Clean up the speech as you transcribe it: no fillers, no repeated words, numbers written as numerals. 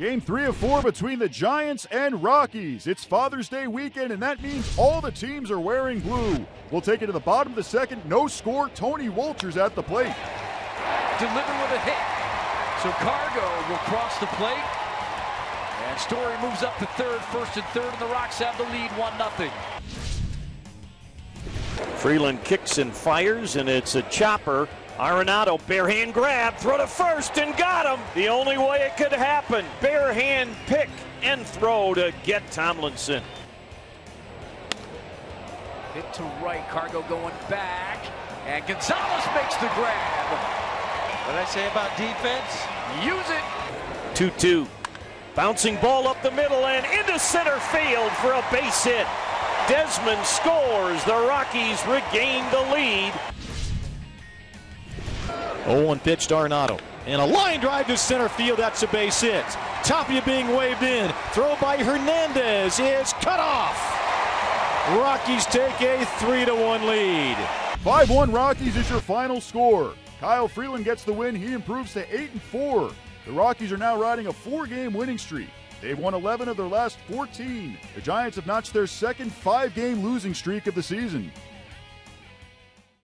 Game 3 of 4 between the Giants and Rockies. It's Father's Day weekend, and that means all the teams are wearing blue. We'll take it to the bottom of the second. No score. Tony Wolters at the plate. Delivered with a hit. So Cargo will cross the plate. And Story moves up to third. First and third, and the Rocks have the lead 1-0. Freeland kicks and fires, and it's a chopper. Arenado, bare hand grab, throw to first, and got him. The only way it could happen, bare hand pick and throw to get Tomlinson. Hit to right, Cargo going back, and Gonzalez makes the grab. What did I say about defense? Use it. 2-2. Bouncing ball up the middle and into center field for a base hit. Desmond scores. The Rockies regain the lead. 0-1 pitch to Arenado, and a line drive to center field. That's a base hit. Tapia being waved in. Throw by Hernandez is cut off. Rockies take a 3-1 lead. 5-1 Rockies is your final score. Kyle Freeland gets the win. He improves to 8-4. The Rockies are now riding a 4-game winning streak. They've won 11 of their last 14. The Giants have notched their second 5-game losing streak of the season.